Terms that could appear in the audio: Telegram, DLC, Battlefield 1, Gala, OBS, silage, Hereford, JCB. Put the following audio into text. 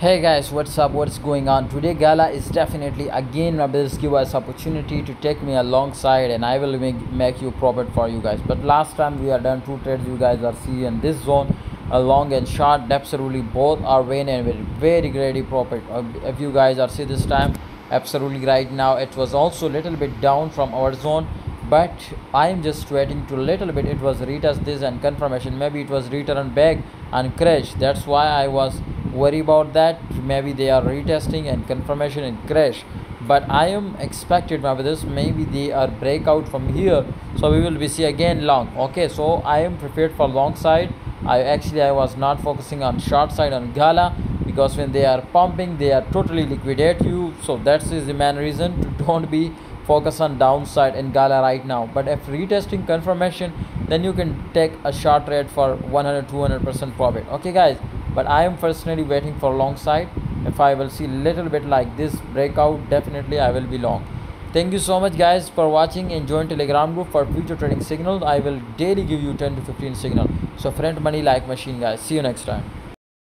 Hey guys, what's up, what's going on? Today Gala is definitely again my best giveaway's opportunity to take me alongside, and I will make you profit for you guys. But last time we are done two trades, you guys are seeing this zone, a long and short, absolutely both are winning with very greedy profit. If you guys are see this time, absolutely right now it was also little bit down from our zone, but I'm just waiting to little bit it was retest this and confirmation, maybe it was returned back and crash. That's why I was worry about that. Maybe they are retesting and confirmation and crash, but I am expected maybe this, maybe they are breakout from here, so we will be see again long. Okay, so I am prepared for long side. I was not focusing on short side on Gala, because when they are pumping they are totally liquidate you, so that is the main reason to don't be focus on downside in Gala right now. But if retesting confirmation, then you can take a short trade for 100-200% profit. Okay guys, but I am personally waiting for long side. If I will see little bit like this breakout, definitely I will be long. Thank you so much guys for watching, and join Telegram group for future trading signals. I will daily give you 10 to 15 signal. So friend money like machine guys. See you next time.